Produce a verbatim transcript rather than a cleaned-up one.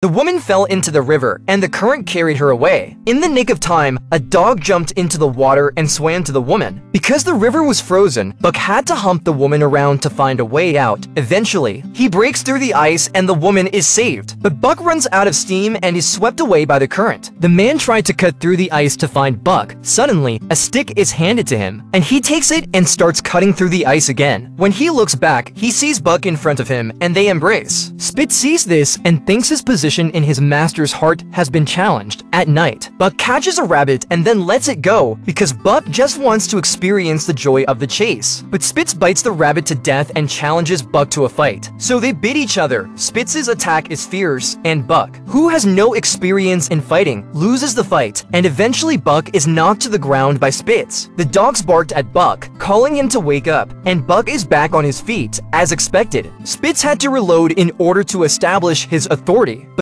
The woman fell into the river, and the current carried her away. In the nick of time, a dog jumped into the water and swam to the woman. Because the river was frozen, Buck had to hump the woman around to find a way out. Eventually, he breaks through the ice and the woman is saved. But Buck runs out of steam and is swept away by the current. The man tried to cut through the ice to find Buck. Suddenly, a stick is handed to him, and he takes it and starts cutting through the ice again. When he looks back, he sees Buck in front of him, and they embrace. Spitz sees this and thinks his position in his master's heart has been challenged. At night, Buck catches a rabbit and then lets it go because Buck just wants to experience the joy of the chase. But Spitz bites the rabbit to death and challenges Buck to a fight. So they bid each other. Spitz's attack is fierce, and Buck, who has no experience in fighting, loses the fight, and eventually Buck is knocked to the ground by Spitz. The dogs barked at Buck, calling him to wake up, and Buck is back on his feet, as expected. Spitz had to reload in order to establish his authority.